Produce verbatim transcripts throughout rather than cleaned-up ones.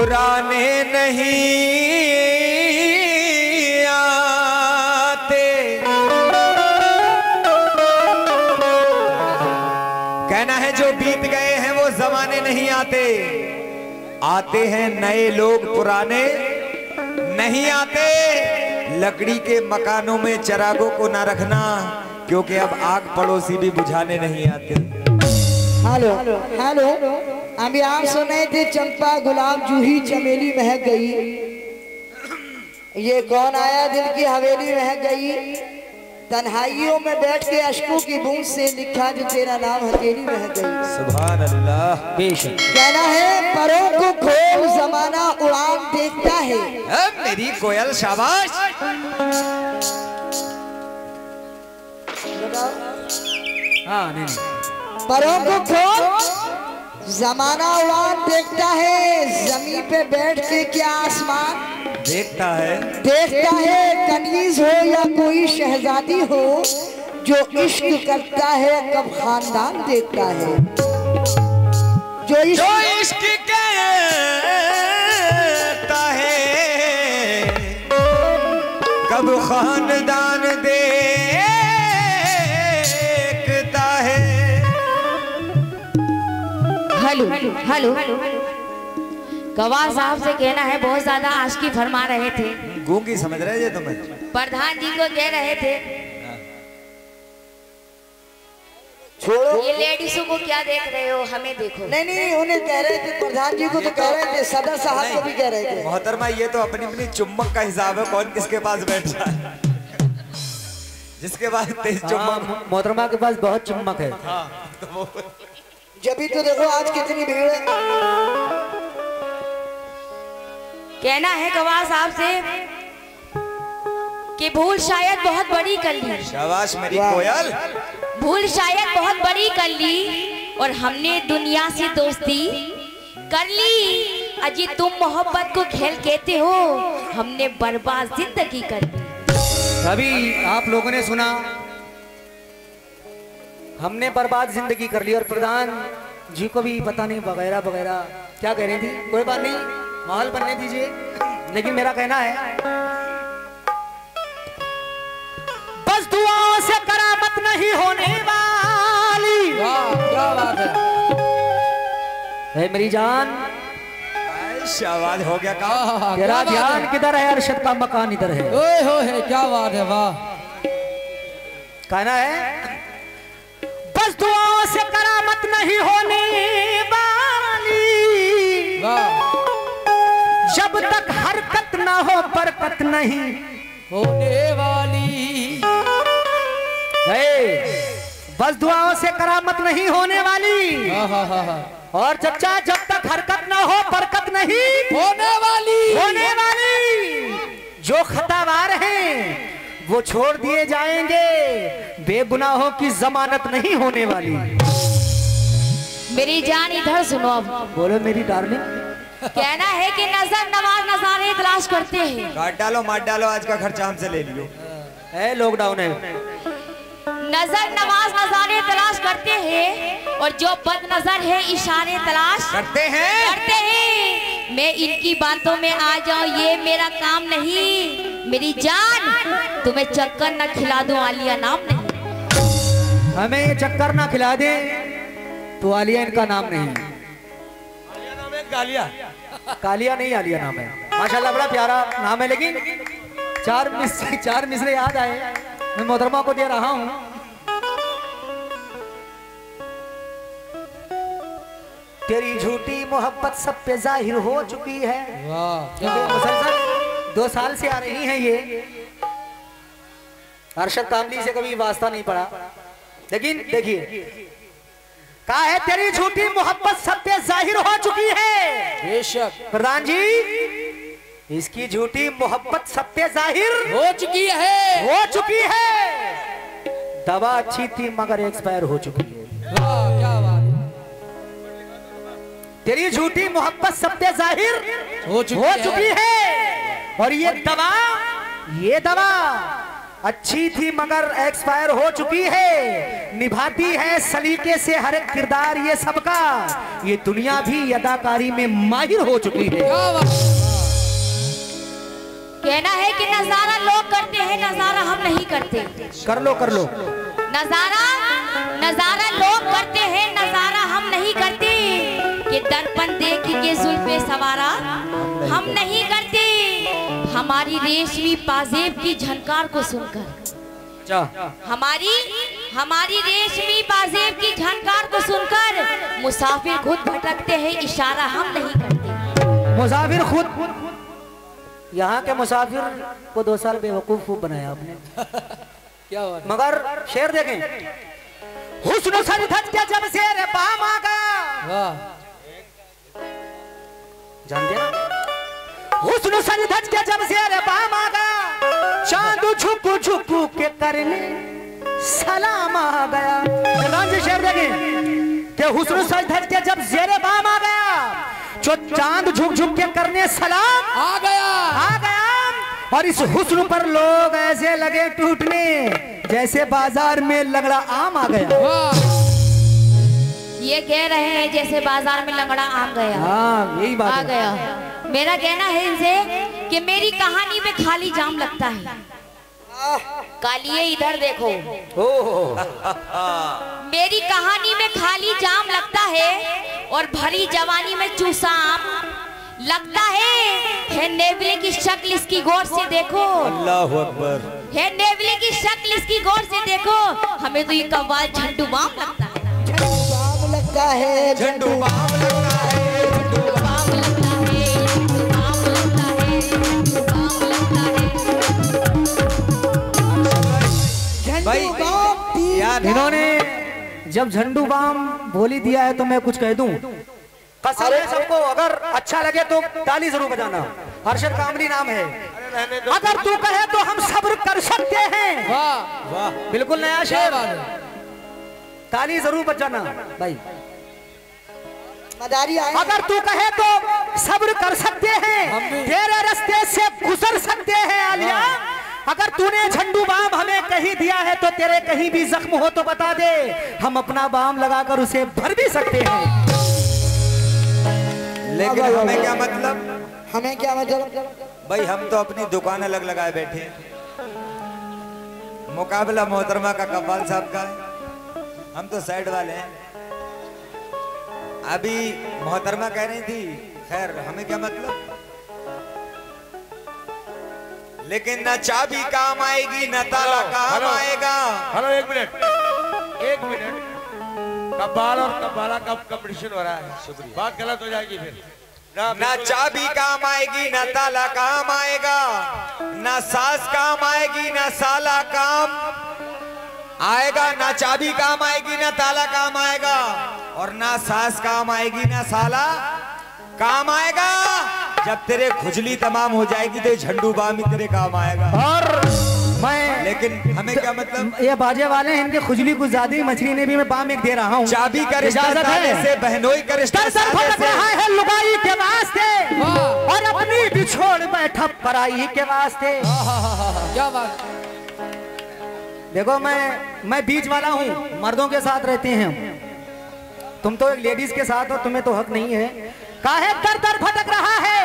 पुराने नहीं आते, कहना है जो बीत गए हैं वो जमाने नहीं आते, आते हैं नए लोग पुराने नहीं आते। लकड़ी के मकानों में चिरागों को ना रखना, क्योंकि अब आग पड़ोसी भी बुझाने नहीं आते। हेलो हेलो, अभी आप सुने थे चंपा गुलाब जूही चमेली महक गई, ये कौन आया दिल की हवेली महक गई, तन्हाइयों में बैठ के अश्कों की बूंद से लिखा जो तेरा नाम हथेली महक गई। सुभान अल्लाह। कहना है परों को खोल जमाना उड़ान देखता है। अब मेरी कोयल शाबाश। हाँ नहीं, परों को खोल जमाना उड़ान देखता है, जमीन पे बैठ के क्या आसमान देखता है। देखता है कनीज हो या कोई शहजादी हो, जो इश्क करता है कब खानदान देखता है। जो इश्क करता है कब खानदान दे हेलो हेलो। गवाह साहब से कहना है बहुत ज्यादा आशिकी फरमा रहे थे, गूंगी समझ रहे थे तुम्हें, प्रधान जी को कह रहे थे छोड़ो ये लेडीजों को क्या देख रहे हो, हमें देखो। नहीं नहीं, उन्हें कह रहे थे प्रधान जी को तो कह रहे थे, सदर साहब को भी कह रहे थे। मोहतरमा ये तो अपनी अपनी चुम्बक का हिसाब है, कौन किसके पास बैठा है। जिसके पास तेज चुम्बक, मोहतरमा के पास बहुत चुम्बक है। जब ही तो देखो आज कितनी भीड़ है। कहना है गवाह साहब से कि भूल शायद बहुत बड़ी कर ली। शाबाश मेरी कोयल। भूल शायद बहुत बड़ी कर ली और हमने दुनिया से दोस्ती कर ली, अजी तुम मोहब्बत को खेल कहते हो, हमने बर्बाद जिंदगी कर ली। अभी आप लोगों ने सुना हमने बर्बाद जिंदगी कर ली, और प्रधान जी को भी पता नहीं वगैरह वगैरह क्या कह रही थी। कोई बात नहीं, माहौल बनने दीजिए, लेकिन मेरा कहना है बस दुआओं से करामत नहीं होने वाली। वाह क्या बात है मेरी जान, आवाज हो गया कहा तेरा ध्यान किधर है, अरशद का मकान इधर है। ओए हो है, क्या बात है, वाह। कहना है बस दुआओं से करामत नहीं होने वाली, जब तक हरकत ना हो बरकत नहीं होने वाली। बस दुआओं से करामत नहीं होने वाली, और चचा जब तक हरकत ना हो बरकत नहीं होने वाली होने वाली जो खतावार हैं वो छोड़ दिए जाएंगे, बेगुनाहों की जमानत नहीं होने वाली। मेरी जान इधर सुनो, बोलो मेरी डार्लिंग। कहना है कि नजर नवाज नजारे तलाश करते हैं, काट डालो मार डालो, आज का खर्चा हमसे ले लियो, है लॉकडाउन है। नजर नवाज नजारे तलाश करते हैं, और जो बद नजर है इशारे तलाश करते हैं करते हैं। मैं इनकी बातों में आ जाऊं ये मेरा काम नहीं। मेरी जान तुम्हें चक्कर ना खिला दूं, आलिया नाम नहीं। हमें ये चक्कर ना खिला दे तो आलिया इनका नाम नहीं है। आलिया नाम है, कालिया कालिया नहीं, आलिया नाम है। माशाल्लाह बड़ा प्यारा नाम है, लेकिन चार मिसरे चार मिसरे याद आए, मैं मोहतरमा को दे रहा हूँ। तेरी झूठी मोहब्बत सब पे जाहिर हो चुकी है। वाह, दो साल से आ रही हैं ये। अरशद कामली से कभी वास्ता नहीं पड़ा, लेकिन देखिए कहा है तेरी झूठी मोहब्बत सब पे जाहिर हो चुकी है। बेशक प्रधान जी, इसकी झूठी मोहब्बत सब पे जाहिर हो चुकी है हो चुकी है दवा अच्छी थी मगर एक्सपायर हो चुकी है। क्या बात है, तेरी झूठी मोहब्बत सब पे जाहिर हो चुकी है, और ये दवा ये दवा अच्छी थी मगर एक्सपायर हो चुकी है, निभाती है सलीके से हर एक किरदार ये सबका, ये दुनिया भी अदाकारी में माहिर हो चुकी है। कहना है कि नजारा लोग करते हैं, नजारा हम नहीं करते। कर लो कर लो। नजारा नजारा लोग करते हैं, नजारा हम नहीं करते। ये दर्पण देख के जुल्फे सवारा हम नहीं करते। हमारी रेशमी पाजेब की झनकार को सुनकर, हमारी हमारी रेशमी पाजेब की झनकार को सुनकर मुसाफिर खुद भटकते हैं, इशारा हम नहीं करते। मुसाफिर खुद, यहाँ के मुसाफिर को दो साल बेवकूफ खूब बनाया आपने। क्या हुआ? मगर शेर देखें, हुस्न सरधन के जब शेर बाम आ गया, जानते ना? हुस्न सरधज के जब शेर बाम आ गया, चांद झुक झुक के करने सलाम आ गया। शेर देखें, हुस्न सरधज के जब शेर बाम आ गया, जो चांद झुक झुक के करने सलाम आ गया आ गया। और इस हुस्न पर लोग ऐसे लगे टूटने जैसे बाजार में लंगड़ा आम आ गया। ये कह रहे हैं जैसे बाजार में लंगड़ा आम गया। हाँ, यही बात आ गया। मेरा कहना है इनसे कि मेरी कहानी में खाली जाम लगता है। कालिए इधर देखो, मेरी कहानी में खाली जाम लगता है और भरी जवानी में चूसा आम लगता है। है नेवले की शक्ल इसकी गौर से देखो। अल्लाह अकबर। है नेवले की शक्ल इसकी गौर से देखो। हमें तो ये कव्वाल झंडू बाम लगता है। झंडू बाम लगता है, झंडू बाम लगता है। भाई यार, इन्होंने जब झंडू बाम बोली दिया है तो मैं कुछ कह दूं, कसम है सबको, अगर अच्छा लगे तो ताली जरूर बजाना। अरशद कामली नाम है। अगर तू कहे तो हम सब्र कर सकते हैं। वाह वाह, बिल्कुल नया शेर, ताली जरूर बजाना भाई। अगर तू कहे तो सब्र कर सकते हैं, तेरे रास्ते से गुजर सकते हैं आलिया। अगर तूने झंडू बाम हमें कहीं दिया है तो तेरे कहीं भी जख्म हो तो बता दे, हम अपना बाम लगाकर उसे भर भी सकते हैं। लेकिन हमें क्या मतलब, हमें क्या मतलब भाई, हम तो अपनी दुकान अलग लगाए बैठे। मुकाबला मोहतरमा का, कव्वाल साहब का है, हम तो साइड वाले हैं। अभी मोहतरमा कह रही थी, खैर हमें क्या मतलब। लेकिन ना चाबी काम आएगी ना ताला काम आएगा। हेलो, एक मिनट एक मिनट, कव्वाल और कव्वाला का कंपटीशन हो रहा है। शुक्रिया, बात गलत हो जाएगी फिर। ना चाबी काम आएगी ना ताला काम आएगा, ना सास काम आएगी ना साला काम आएगा, ना चाबी काम आएगी ना ताला काम आएगा, और ना सास काम आएगी ना साला काम आएगा। जब तेरे खुजली तमाम हो जाएगी तो झंडू बाम ही तेरे काम आएगा। और मैं, लेकिन हमें क्या मतलब, ये बाजे वाले हैं, इनके खुजली कुछ ज्यादा ही मछली ने भी, मैं बाम एक दे रहा हूँ। चाबी का रिश्ता से बहनोई का रिश्ता है, लुगाई के वास्ते और अपनी बिछोड़ बैठा पराई के वास्ते। क्या बात। देखो मैं मैं बीच वाला हूँ, मर्दों के साथ रहते हैं, तुम तो एक लेडीज के साथ हो, तुम्हें तो हक नहीं है। काहे दर दर भटक रहा है,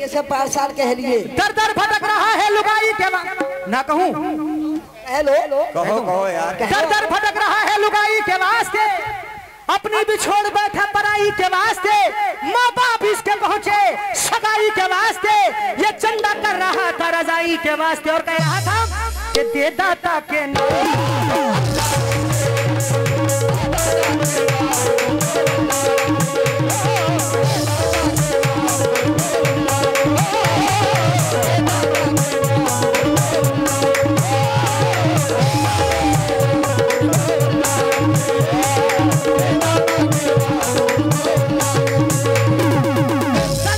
ये सब पाँच साल कह लिए, दर दर भटक रहा है लुगाई के वास्ते। ना कहूँ, हेलो कहो कहो यार। दर दर भटक रहा है लुगाई के वास्ते, अपनी भी छोड़ बैठा पराई के वास्ते, माँ बाप इसके पहुँचे सगाई के वास्ते, ये चंदा कर रहा था रजाई के वास्ते। और कह रहा था के दे दाता के नाम,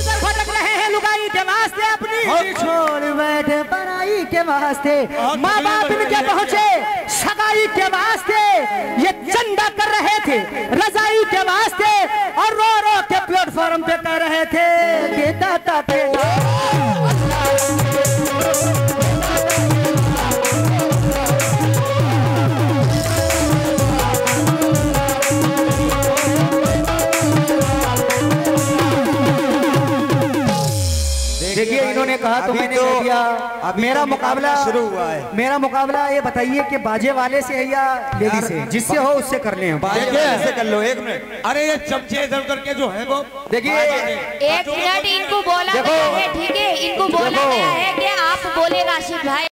भटक रहे हैं लुगाई के वास्ते, अपनी छोड़ बैठे पराई के वास्ते, माँ बाप इनके पहुँचे सगाई के वास्ते, ये चंदा कर रहे थे रजाई के वास्ते, और रो रो के प्लेटफॉर्म पे कर रहे थे के दाता के नाम। देखिए इन्होंने कहा तो मैंने कह दिया। मेरा मुकाबला शुरू हुआ है। मेरा मुकाबला ये बताइए कि बाजे वाले से है या लेडी से, जिससे हो उससे कर लें। ऐसे कर लो एक मिनट। अरे ये चमचे इधर करके जो है वो देखिए एक मिनट। इनको बोला है, ठीक है, इनको बोला है कि आप बोले राशिद भाई।